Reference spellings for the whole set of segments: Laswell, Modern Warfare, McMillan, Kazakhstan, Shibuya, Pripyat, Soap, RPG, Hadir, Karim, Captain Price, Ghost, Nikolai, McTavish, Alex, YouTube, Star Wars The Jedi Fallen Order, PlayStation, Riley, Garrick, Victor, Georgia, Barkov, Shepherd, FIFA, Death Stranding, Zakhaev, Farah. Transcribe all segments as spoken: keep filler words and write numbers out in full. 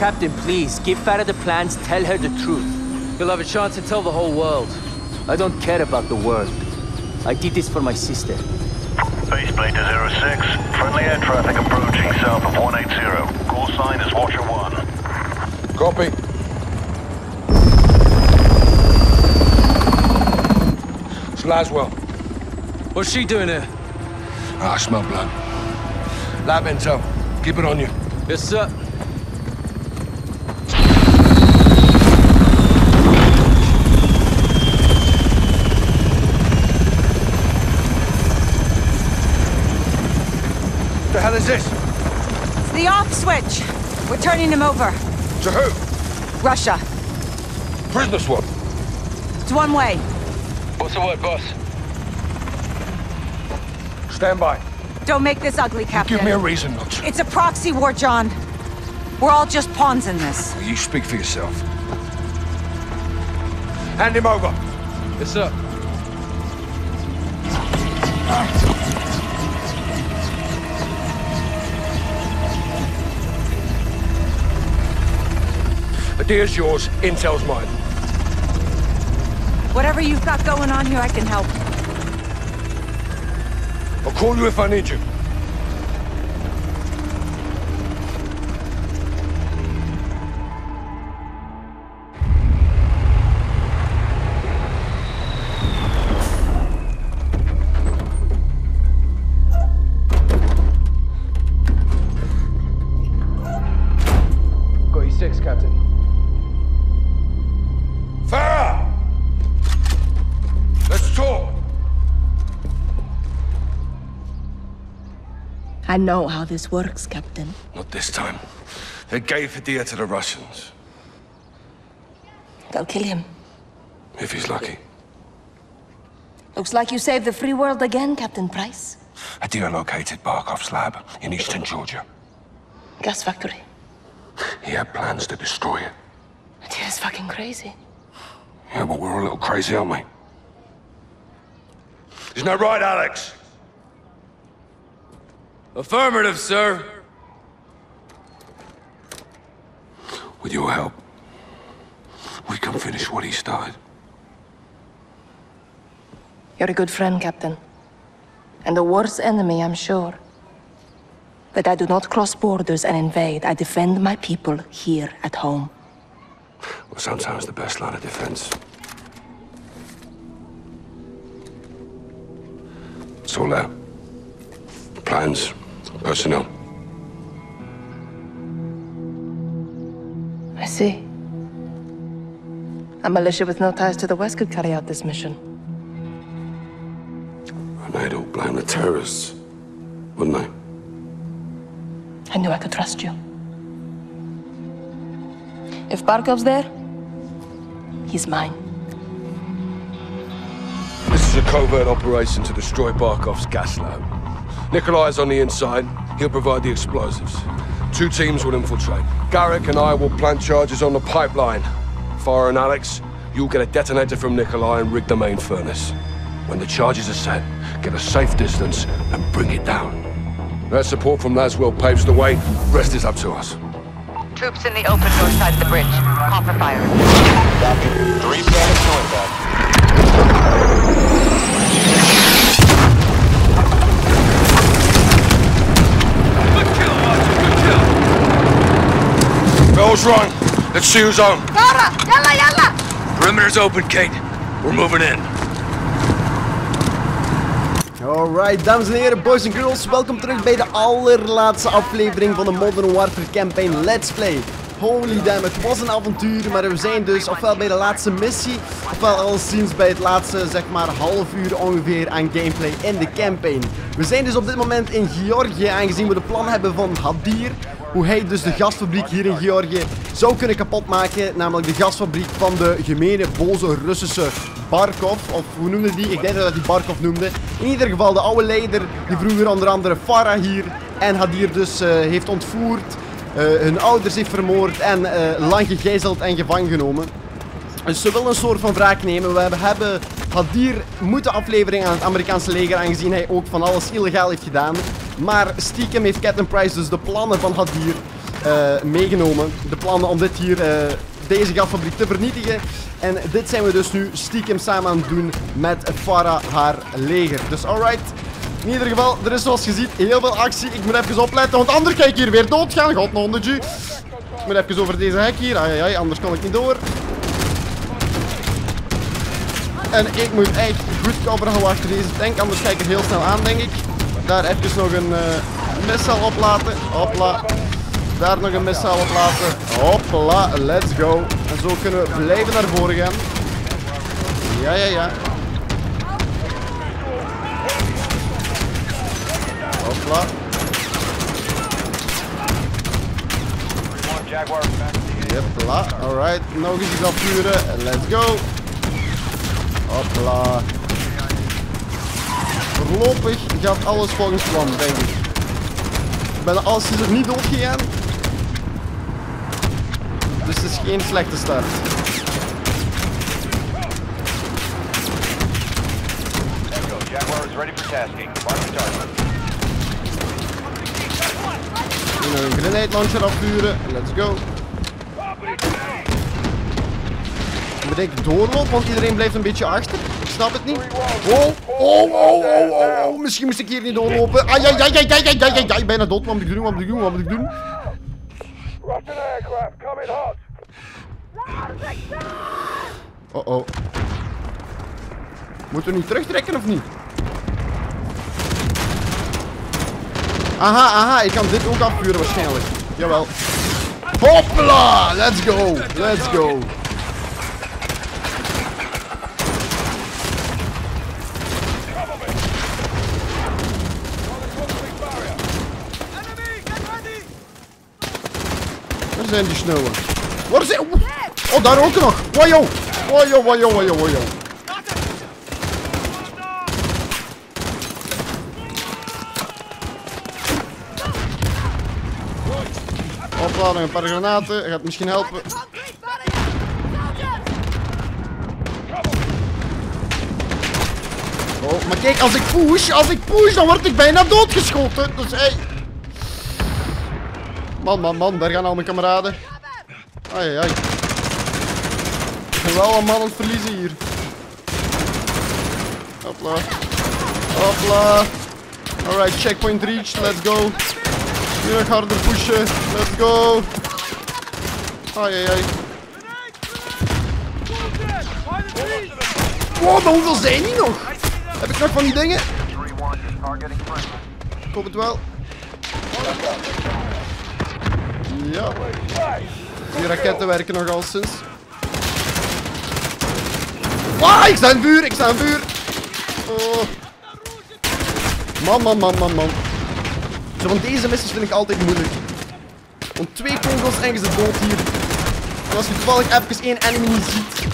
Captain, please, give Farah the plans, tell her the truth. You'll have a chance to tell the whole world. I don't care about the world. I did this for my sister. Faceplate to zero six, friendly air traffic approaching south of one eighty. Call sign is Watcher one. Copy. It's Laswell. What's she doing here? Ah, I smell blood. Lab intel. Keep it on you. Yes, sir. What the hell is this? It's the off switch. We're turning him over. To who? Russia. Prisoner swap? It's one way. What's the word, boss? Stand by. Don't make this ugly, Captain. Give me a reason not to. It's a proxy war, John. We're all just pawns in this. Well, you speak for yourself. Hand him over. Yes, sir. Hadir's yours, intel's mine. Whatever you've got going on here, I can help. I'll call you if I need you. Got you six, Captain. Farah! Let's talk! I know how this works, Captain. Not this time. They gave Hadir to the Russians. They'll kill him. If he's lucky. Looks like you saved the free world again, Captain Price. Hadir located Barkov's lab in eastern Georgia. Gas factory. He had plans to destroy it. Hadir's fucking crazy. Yeah, but we're all a little crazy, aren't we? Isn't that right, Alex? Affirmative, sir. With your help, we can finish what he started. You're a good friend, Captain. And a worse enemy, I'm sure. But I do not cross borders and invade. I defend my people here at home. Well, sometimes the best line of defense. It's all there. Plans. Personnel. I see. A militia with no ties to the West could carry out this mission. And they'd all blame the terrorists, wouldn't they? I knew I could trust you. If Barkov's there, he's mine. This is a covert operation to destroy Barkov's gas lab. Nikolai's on the inside. He'll provide the explosives. Two teams will infiltrate. Garrick and I will plant charges on the pipeline. Farah and Alex, you'll get a detonator from Nikolai and rig the main furnace. When the charges are set, get a safe distance and bring it down. Their support from Laswell paves the way. Rest is up to us. Troops in the open north side of the bridge. Copper fire. Three seconds north back. Bell's rung. Let's see who's on. Farah! Yalla, yalla! Perimeter's open, Kate. We're moving in. Alright, dames en heren, boys en girls. Welkom terug bij de allerlaatste aflevering van de Modern Warfare Campaign Let's Play. Holy damn, het was een avontuur, maar we zijn dus ofwel bij de laatste missie, ofwel alleszins bij het laatste, zeg maar, half uur ongeveer aan gameplay in de campaign. We zijn dus op dit moment in Georgië, aangezien we de plan hebben van Hadir, hoe hij dus de gasfabriek hier in Georgië zou kunnen kapotmaken, namelijk de gasfabriek van de gemene, boze, Russische Barkov, of hoe noemde die? Ik denk dat hij die Barkov noemde. In ieder geval de oude leider, die vroeger onder andere Farah hier en Hadir dus uh, heeft ontvoerd. Uh, hun ouders heeft vermoord en uh, lang gegijzeld en gevangen genomen. Dus ze willen een soort van wraak nemen. We hebben Hadir moeten afleveren aan het Amerikaanse leger, aangezien hij ook van alles illegaal heeft gedaan. Maar stiekem heeft Captain Price dus de plannen van Hadir uh, meegenomen. De plannen om dit hier, uh, deze gasfabriek te vernietigen. En dit zijn we dus nu stiekem samen aan het doen met Farah, haar leger. Dus alright. In ieder geval, er is zoals je ziet heel veel actie. Ik moet even opletten, want anders kan ik hier weer doodgaan. God, nog honderdje. Ik moet even over deze hek hier. Ai, ai, ai, anders kan ik niet door. En ik moet echt goed kopperen houden achter deze tank, anders ga ik er heel snel aan, denk ik. Daar even nog een uh, missile oplaten. Hopla. Daar nog een missile oplaten. Hopla, let's go. En zo kunnen we blijven naar voren gaan. Ja, ja, ja. Hopla. Hopla, alright. Nog eens iets afvuren. Let's go. Hopla. Voorlopig gaat alles volgens plan, denk ik. Bijna alles is er niet doodgegaan. Dus het is geen slechte start. Nog een grenade launcher afvuren. Let's go. Ik bedenk doorloop, want iedereen blijft een beetje achter. Ik snap het niet. Oh, oh, oh, oh, oh, oh. Misschien moest ik hier niet doorlopen. Ai, ai, ai, ai, ai, ai, ai, ai, ai. Bijna dood. Wat moet ik doen, wat moet ik doen, wat moet ik doen? Oh, oh. Moeten we nu terugtrekken of niet? Aha, aha. Ik kan dit ook afvuren waarschijnlijk. Jawel. Hoppla! Let's go, let's go. Waar zijn die sneuwen? Waar zijn... Oh, daar ook nog! Wajo! Wajo, wajo, wajo, wajo. Opladen, een paar granaten. Gaat misschien helpen. Oh, maar kijk, als ik push, als ik push, dan word ik bijna doodgeschoten. Dus, hey. Man, man, man, daar gaan al mijn kameraden. Ai, ai. Ik ben wel een man aan het verliezen hier. Hopla. Hopla. Alright, checkpoint reached, let's go. Nu nog harder pushen, let's go. Ai, ai, ai. Wow, maar hoeveel zijn die nog? Heb ik nog van die dingen? Ik hoop het wel. Ja, die raketten werken nog al sinds. Ah, ik sta in vuur, ik sta in vuur. Oh. Man, man, man, man, man. Zo van deze missies vind ik altijd moeilijk. Want twee kogels en je zit dood hier. En als je toevallig even één enemy niet ziet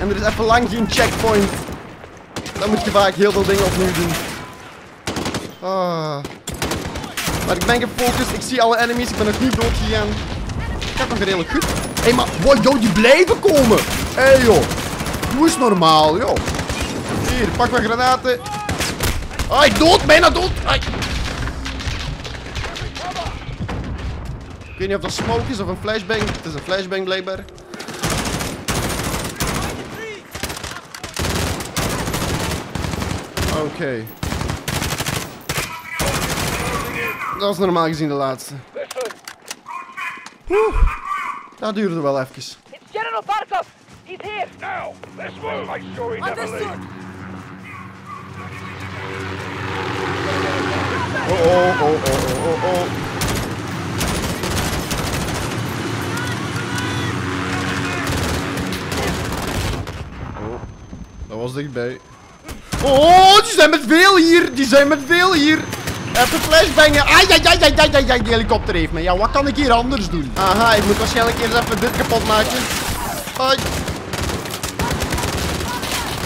en er is even lang geen checkpoint, dan moet je vaak heel veel dingen opnieuw doen. Ah. Maar ik ben gefocust, ik zie alle enemies, ik ben nog niet doodgegaan. Het gaat nog redelijk goed. Hé, hey, maar wow, joh, die blijven komen. Hé, hey, joh. Hoe is normaal, joh. Hier, pak mijn granaten. Ah, ik dood, bijna dood. Ai. Ik weet niet of dat smoke is of een flashbang. Het is een flashbang, blijkbaar. Oké. Okay. Dat was normaal gezien de laatste. Oeh, dat duurde wel even. General Barkov, he's here. Now, let's move. I sure he never leaves. Oh, oh, oh, oh, oh, oh. Oh, dat was dichtbij. Oh, die zijn met veel hier. Die zijn met veel hier. Even flashbangen. Ai, ai, ai, ai, ai, ai, die helikopter heeft me. Ja, wat kan ik hier anders doen? Aha, ik moet waarschijnlijk eerst even dit kapot maken. Ai.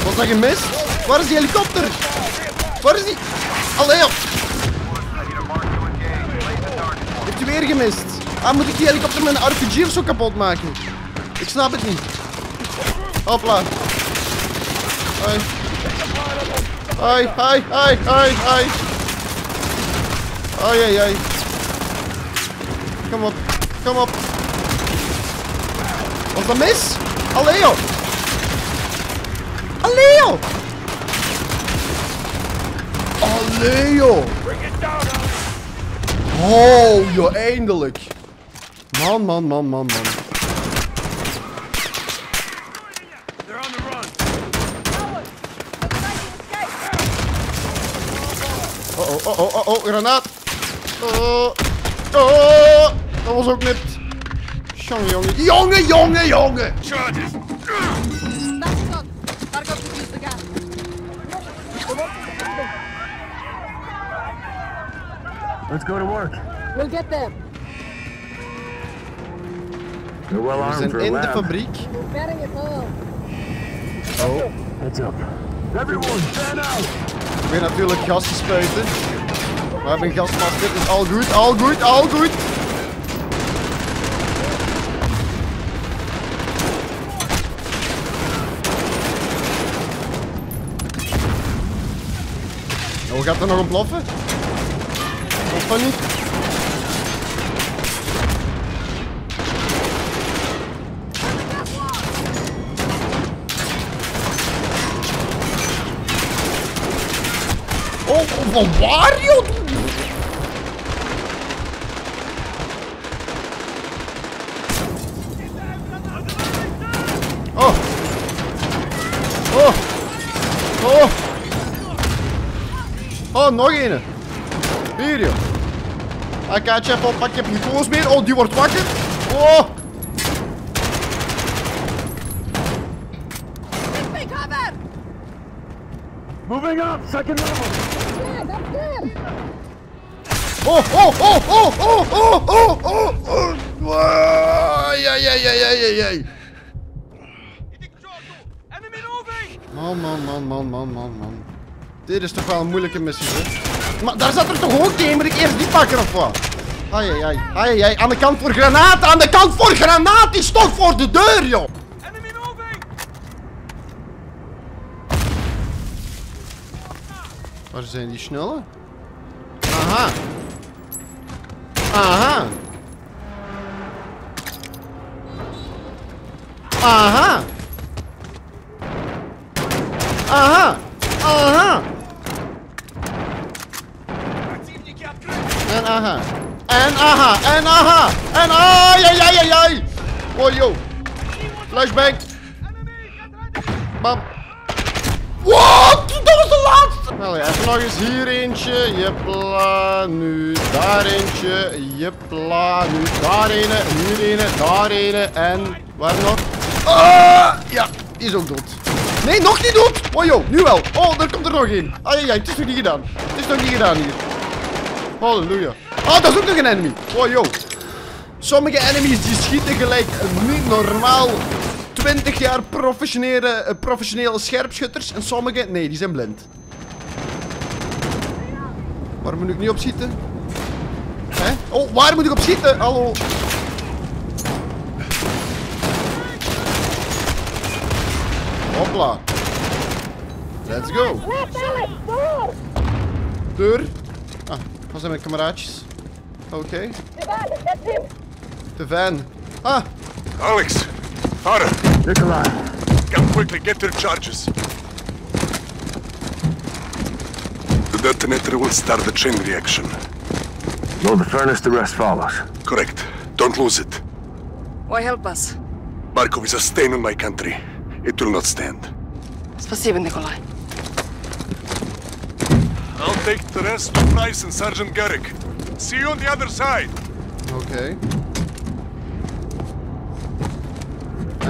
Was dat gemist? Waar is die helikopter? Waar is die? Allee, op. Heeft hij weer gemist? Ah, moet ik die helikopter met een R P G of zo kapot maken? Ik snap het niet. Hopla. Ai. Ai, ai, ai, ai, ai. Ai, ai, ai. Kom op. kom op. Was dat mis? Allee joh. Allee joh. Allee joh. Oh joh, eindelijk. Man, man, man, man, man. Oh, oh, oh, oh, oh, granaat. Oh, oh, dat was ook net. Jongen, jongen, jongen, jongen, jongen. Charges. Let's go to work. We'll get them. They're well armed for a lab. We're betting it all. Oh, heads up. Everyone, stand out. Ik ben natuurlijk gas te spuiten. We hebben gasmasker, dus al goed, al goed, al goed. Oh, gaat er nog een ploffen? Of van niet? Van waar, joh? Oh. Oh. Oh. Oh, nog een. Hier, joh. A K-chapel, pak je geen koos meer. Oh, die wordt wakker. Oh. Moving up, second level. Oh, oh, oh, oh, oh, oh, oh, oh, oh, oh, ja, ja, ja, ja, ja, ja. Man, man, man, man, man, man, man. Dit is toch wel een moeilijke missie, hè? Maar daar zat er toch ook die, moet ik eerst die pakken of wat? Ai, ai, ai, ai, ai, aan de kant voor granaten, aan de kant voor granaten, die stond voor de deur, joh. Waar zijn die snelle? Aha. Aha. Aha. Aha. Aha. En aha. En aha. En aha. En ai, ai, ai, ai, ai. Oh, yo. Flashback. Bam. Wat? Dat was de laatste! Nou ja, even nog eens hier eentje. Jepla, nu daar eentje. Jepla, nu daar een. Hier een, daar een. En waar nog? Ah, ja, die is ook dood. Nee, nog niet dood! Oh joh, nu wel. Oh, daar komt er nog één. Ai, ai, het is nog niet gedaan. Het is nog niet gedaan hier. Halleluja. Oh, dat is ook nog een enemy. Oh joh. Sommige enemies die schieten gelijk niet normaal. twintig jaar professionele, uh, professionele scherpschutters en sommige, nee, die zijn blind. Waar moet ik nu op schieten? Hè? Oh, waar moet ik op schieten? Hallo. Hopla. Let's go. Deur. Ah, wat zijn mijn kameraadjes? Oké. Okay. De van. Ah. Alex. Farah, Nikolai, come quickly, get their charges. The detonator will start the chain reaction. Load the furnace, the rest follows. Correct. Don't lose it. Why help us? Barkov is a stain on my country. It will not stand. Спасибо, Nikolai. I'll take the rest to Price and Sergeant Garrick. See you on the other side. Okay.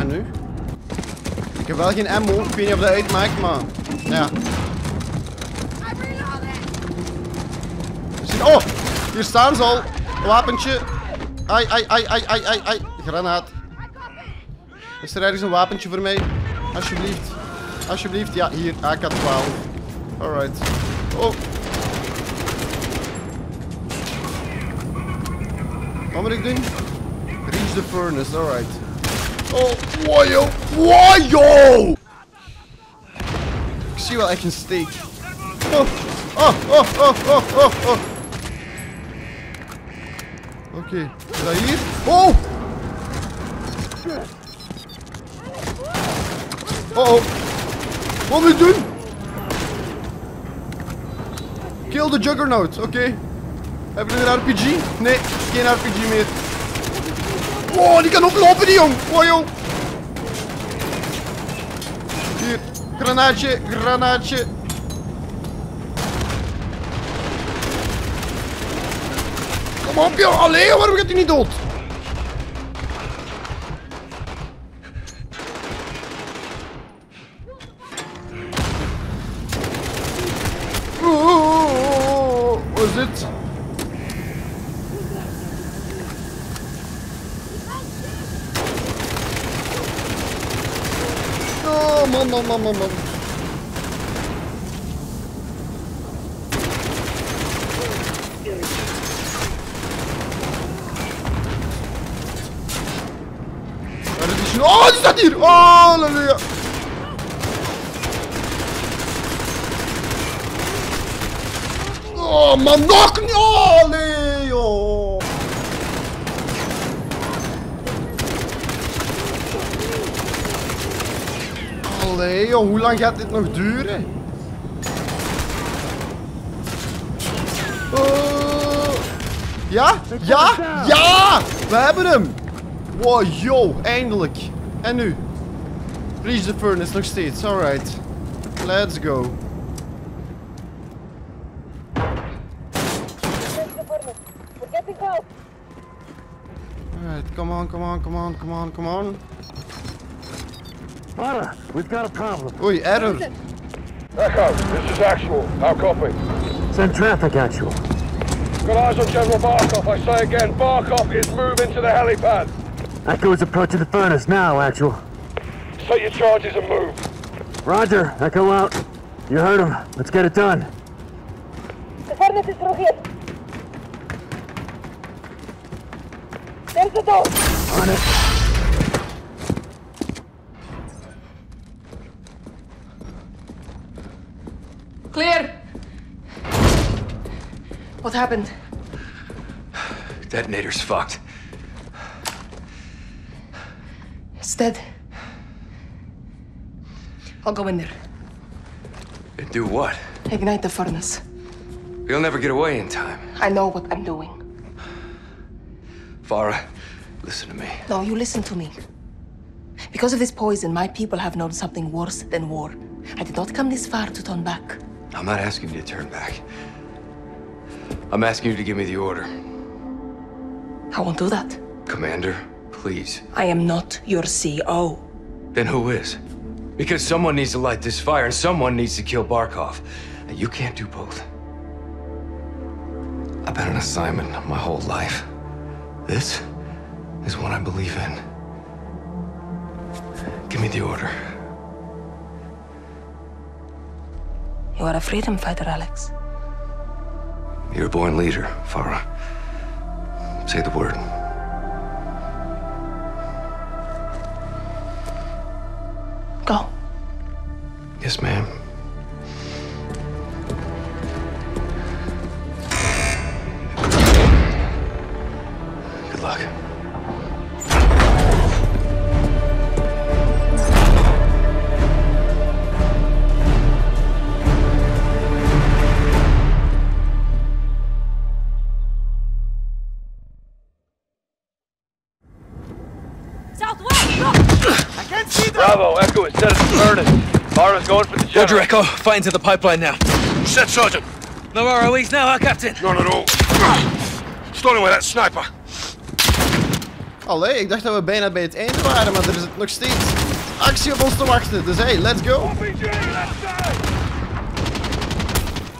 En nu? Ik heb wel geen ammo, ik weet niet of dat uitmaakt, maar... Ja. Oh! Hier staan ze al! Wapentje! Ai, ai, ai, ai, ai, ai, ai! Granaat! Is er ergens een wapentje voor mij? Alsjeblieft. Alsjeblieft, ja, hier. A K twaalf. Alright. Oh! Wat moet ik doen? Reach the furnace, alright. Oh, wojo, wojo! Ik zie wel echt een steek. Oh, oh, oh, oh, oh, oh, oh. Oké, okay. Is dat hier? Oh! Oh oh! Wat moet ik doen? Kill the Juggernaut, oké. Okay. Hebben we een R P G? Nee, geen R P G meer. Wow, die kan oplopen die jong! Wow jong! Hier, granaatje, granaatje. Kom op joh, allee, waarom gaat hij niet dood? Man, man, man, man. Oh, die staat hier! Oh, halleluja! Oh, man, nog niet! Oh, allee, oh. Allee, joh, hoe lang gaat dit nog duren? Uh, ja? Ja? Ja! We hebben hem! Wow, yo, eindelijk. En nu? Reach the furnace nog steeds, alright. Let's go. Alright, come on, come on, come on, come on, come on. Farah, we've got a problem. Oei, error. Echo, this is Actual. How copy? Send traffic, Actual. Good eyes on General Barkov. I say again, Barkov is moving to the helipad. Echo is approaching the furnace now, Actual. Set your charges and move. Roger, Echo out. You heard him. Let's get it done. The furnace is through here. There's the door. On it. Clear! What happened? Detonator's fucked. It's dead. I'll go in there. And do what? Ignite the furnace. We'll never get away in time. I know what I'm doing. Farah, listen to me. No, you listen to me. Because of this poison, my people have known something worse than war. I did not come this far to turn back. I'm not asking you to turn back. I'm asking you to give me the order. I won't do that. Commander, please. I am not your C O. Then who is? Because someone needs to light this fire and someone needs to kill Barkov. And you can't do both. I've been an assignment my whole life. This is one I believe in. Give me the order. You are a freedom fighter, Alex. You're a born leader, Farah. Say the word. Go. Yes, ma'am. Good luck. Bravo, Echo is set at the furnace. Farah's going for the general. Roger, Echo. Fight into the pipeline now. Set, Sergeant. No R O E's now, huh, Captain? None at all. Stolen with that sniper. Allee, ik dacht dat we bijna bij het einde waren, maar er is nog steeds actie op ons te wachten. Dus hey, let's go.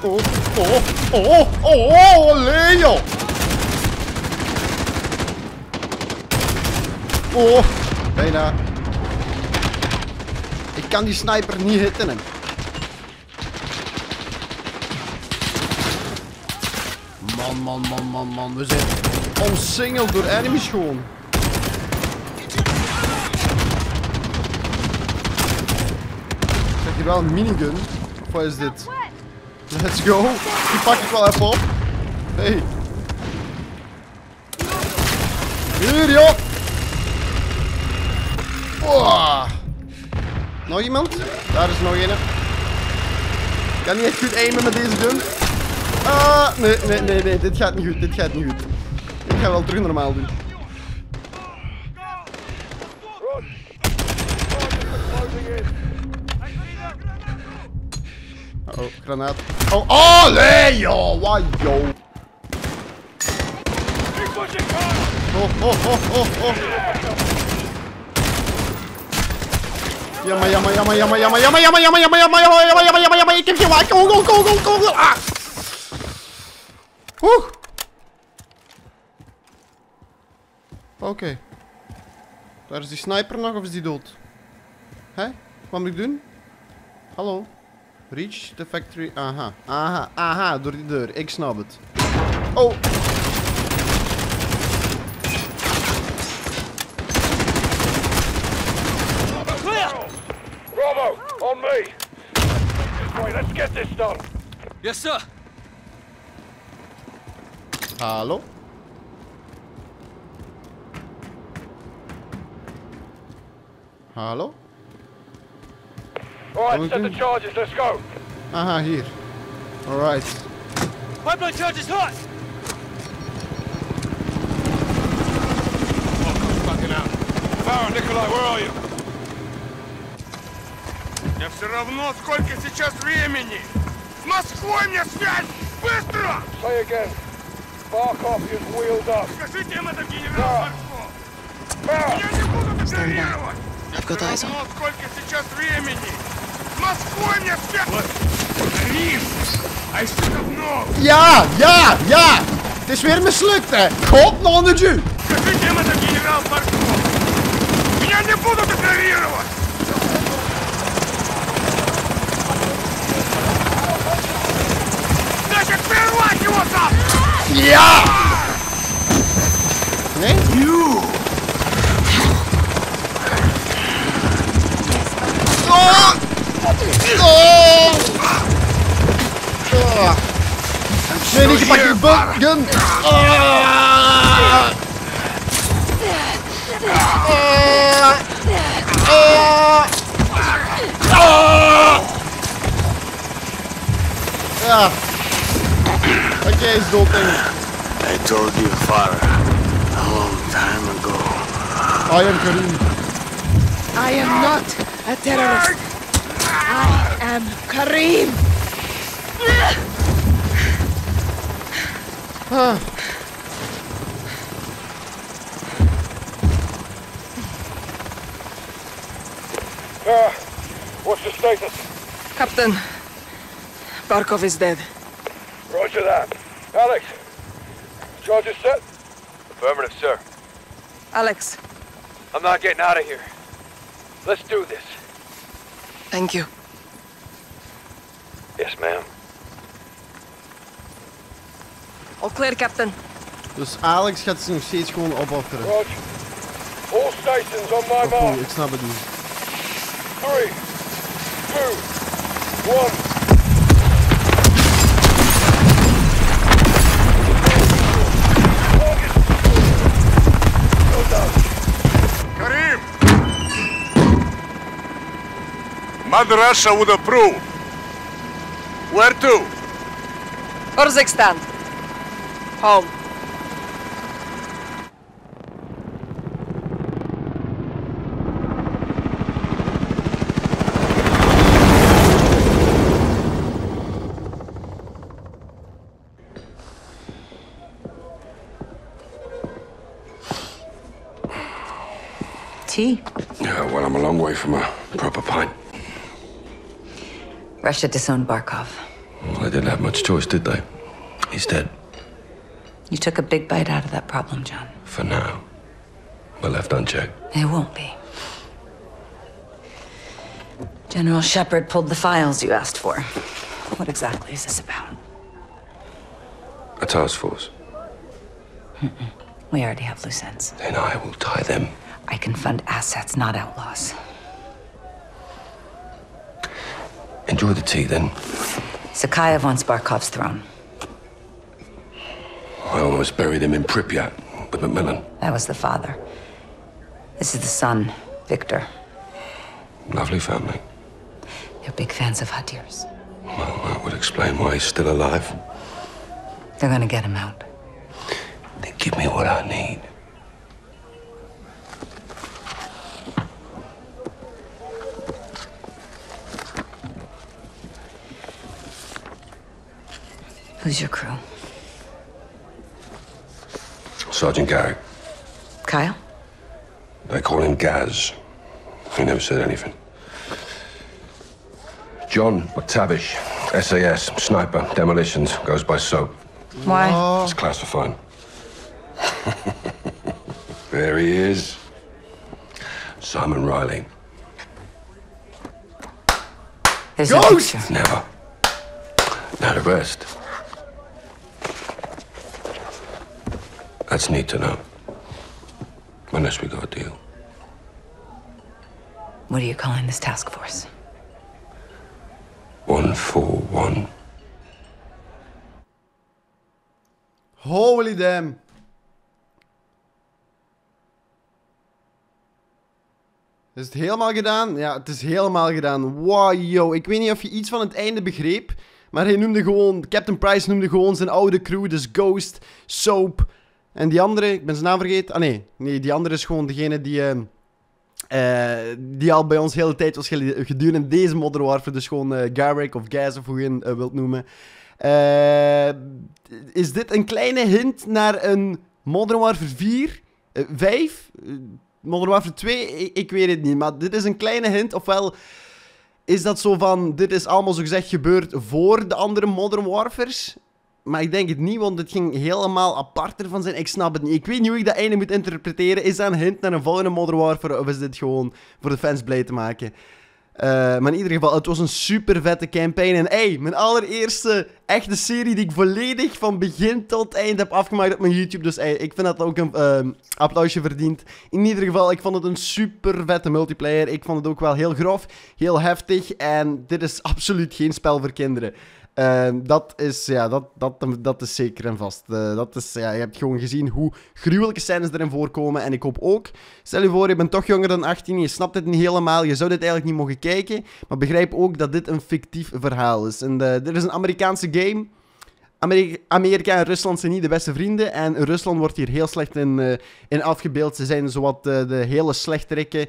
Oh, oh, oh, oh, oh, allee, joh. Oh, bijna. Ik kan die sniper niet hitten hem. Man, man, man, man, man. We zijn omsingeld door enemies gewoon. Ik heb hier wel een minigun. Of wat is dit? Let's go. Die pak ik wel even op. Hey. Hier, joh! Wow. Nog iemand? Daar is nog een. Ik kan niet echt goed aimen met deze gun. Ah, nee, nee, nee, nee. Dit gaat niet goed. Dit gaat niet goed. Ik ga wel terug normaal doen. Uh oh, granaat. Oh, oh nee, joh! Wauw, joh! Oh, oh, oh, oh, oh. Jammer, jammer, jammer, jammer, jammer, jammer, jammer, jammer, jammer, jammer, jammer, jammer, jammer, jammer, ik heb je wakker. Go, go, go, go, go. Ah. Oeh. Oké. Daar is die sniper nog, of is die dood? Hé? Wat moet ik doen? Hallo? Reach the factory. Aha. Aha, aha, door die deur. Ik snap het. Oh. On me. Right, let's get this done. Yes, sir. Hallo? Hallo? Alright, set the charges, let's go. Aha, hier. Alright. Pipeline charge is hot! Oh, come fucking out. Farah, Nikolai, where are you? Я все равно, сколько сейчас времени! С Москвой мне связь! Быстро! Say again. Barkov is wheeled up. Скажите им это, генерал Барков! Я не буду декларировать! Я все равно, сколько сейчас времени! С Москвой мне связь! Рис! I should have known! Ja, ja, ja! Het is weer mislukt, hè! God, nog een duw! Скажите им это, генерал Барков! Я не буду декларировать! Ja! Nee? You! Oh! Oh! Oh! Nee, niet gepakt, je buggen! Oh! Oh! Oh! Oh! Ja! Oké, okay, is dood, denk ik. I told you, Farah, a long time ago. I am Karim. I am not a terrorist. I am Karim. Huh. Uh, what's the status? Captain, Barkov is dead. Roger that. Alex. Charges set? Affirmative, sir. Alex. I'm not getting out of here. Let's do this. Thank you. Yes, ma'am. All clear, Captain. Dus Alex gaat ze nog steeds gewoon opofferen. Roger. All stations on my mark. Oh, ik snap het niet. Three, two, one. Mother Russia would approve. Where to? Kazakhstan. Home. Tea? Yeah, well, I'm a long way from a proper pint. Russia disowned Barkov. Well, they didn't have much choice, did they? He's dead. You took a big bite out of that problem, John. For now. But left unchecked. It won't be. General Shepherd pulled the files you asked for. What exactly is this about? A task force. Mm-mm. We already have loose ends. Then I will tie them. I can fund assets, not outlaws. Enjoy the tea, then. Zakhaev wants Barkov's throne. I almost buried him in Pripyat. wrong with McMillan? That was the father. This is the son, Victor. Lovely family. They're big fans of Hadir's. Well, that would explain why he's still alive. They're gonna get him out. Then give me what I need. Who's your crew? Sergeant Garrick. Kyle? They call him Gaz. He never said anything. John McTavish, S A S, sniper, demolitions, goes by Soap. Why? Oh. It's classified. There he is. Simon Riley. There's Ghost! A picture. Never. Now the rest. That's neat to know. Unless we got a deal. What are you calling this task force? one four one. Holy damn. Is het helemaal gedaan? Ja, het is helemaal gedaan. Wow, yo. Ik weet niet of je iets van het einde begreep. Maar hij noemde gewoon... Captain Price noemde gewoon zijn oude crew. Dus Ghost, Soap... En die andere, ik ben zijn naam vergeten. Ah nee, nee, die andere is gewoon degene die, uh, uh, die al bij ons de hele tijd was gedurende deze Modern Warfare. Dus gewoon uh, Garrick of Gaz of hoe je hem uh, wilt noemen. Uh, is dit een kleine hint naar een Modern Warfare vier? Uh, vijf? Uh, Modern Warfare twee? Ik, ik weet het niet, maar dit is een kleine hint. Ofwel is dat zo van, dit is allemaal zo gezegd gebeurd voor de andere Modern Warfares... Maar ik denk het niet, want het ging helemaal apart ervan zijn. Ik snap het niet. Ik weet niet hoe ik dat einde moet interpreteren. Is dat een hint naar een volgende Modern Warfare? Of is dit gewoon voor de fans blij te maken? Uh, maar in ieder geval, het was een super vette campaign. En hey, mijn allereerste echte serie die ik volledig van begin tot eind heb afgemaakt op mijn YouTube. Dus hey, ik vind dat ook een uh, applausje verdient. In ieder geval, ik vond het een super vette multiplayer. Ik vond het ook wel heel grof, heel heftig. En dit is absoluut geen spel voor kinderen. Uh, dat is, ja, dat, dat, dat is zeker en vast. Uh, dat is, ja, je hebt gewoon gezien hoe gruwelijke scènes erin voorkomen. En ik hoop ook, stel je voor, je bent toch jonger dan achttien, je snapt het niet helemaal, je zou dit eigenlijk niet mogen kijken. Maar begrijp ook dat dit een fictief verhaal is. En de, er is een Amerikaanse game. Amerika, Amerika en Rusland zijn niet de beste vrienden. En Rusland wordt hier heel slecht in, uh, in afgebeeld. Ze zijn zowat uh, de hele slechterikken.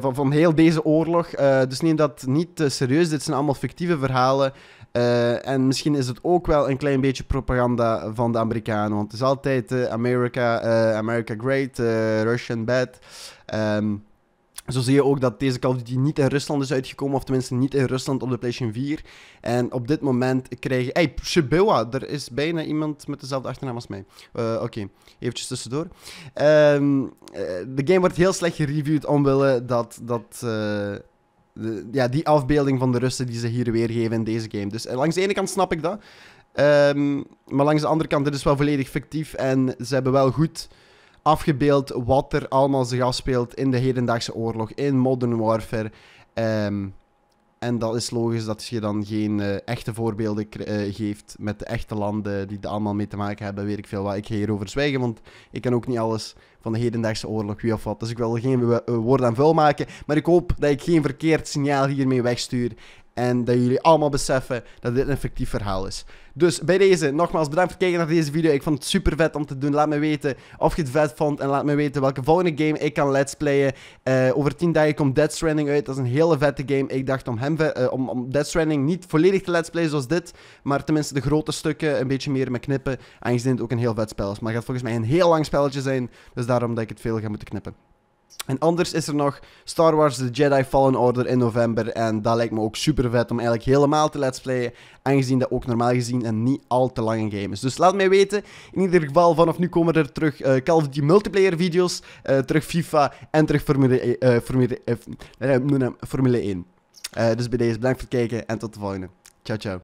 Van, van heel deze oorlog. Uh, dus neem dat niet uh, serieus. Dit zijn allemaal fictieve verhalen. Uh, en misschien is het ook wel een klein beetje propaganda van de Amerikanen. Want het is altijd uh, America, uh, America Great, uh, Russian Bad. Um, zo zie je ook dat deze Call of Duty niet in Rusland is uitgekomen. Of tenminste niet in Rusland op de PlayStation vier. En op dit moment krijg je... Hey, Shibuya, er is bijna iemand met dezelfde achternaam als mij. Uh, Oké, okay. Eventjes tussendoor. Um, uh, de game wordt heel slecht gereviewd omwille dat... dat uh, De, ja, die afbeelding van de Russen die ze hier weergeven in deze game. Dus langs de ene kant snap ik dat. Um, maar langs de andere kant, dit is wel volledig fictief. En ze hebben wel goed afgebeeld wat er allemaal zich afspeelt in de hedendaagse oorlog. In Modern Warfare. Um, en dat is logisch dat je dan geen uh, echte voorbeelden uh, geeft met de echte landen die er allemaal mee te maken hebben. Weet ik veel wat. Ik ga hierover zwijgen, want ik kan ook niet alles van de hedendaagse oorlog, wie of wat. Dus ik wil er geen woord aan vuil maken. Maar ik hoop dat ik geen verkeerd signaal hiermee wegstuur. En dat jullie allemaal beseffen dat dit een fictief verhaal is. Dus bij deze, nogmaals bedankt voor het kijken naar deze video. Ik vond het super vet om te doen. Laat me weten of je het vet vond. En laat me weten welke volgende game ik kan let's playen. Uh, over tien dagen komt Death Stranding uit. Dat is een hele vette game. Ik dacht om, hem, uh, om, om Death Stranding niet volledig te let's playen zoals dit. Maar tenminste de grote stukken een beetje meer met knippen. Aangezien het ook een heel vet spel is. Maar het gaat volgens mij een heel lang spelletje zijn. Dus daarom dat ik het veel ga moeten knippen. En anders is er nog Star Wars The Jedi Fallen Order in november. En dat lijkt me ook super vet om eigenlijk helemaal te let's playen. Aangezien dat ook normaal gezien een niet al te lange game is. Dus laat mij weten. In ieder geval, vanaf nu komen er terug uh, Call of Duty multiplayer video's. Uh, terug FIFA en terug Formule, uh, Formule, uh, Formule één. Uh, dus bij deze, bedankt voor het kijken en tot de volgende. Ciao, ciao.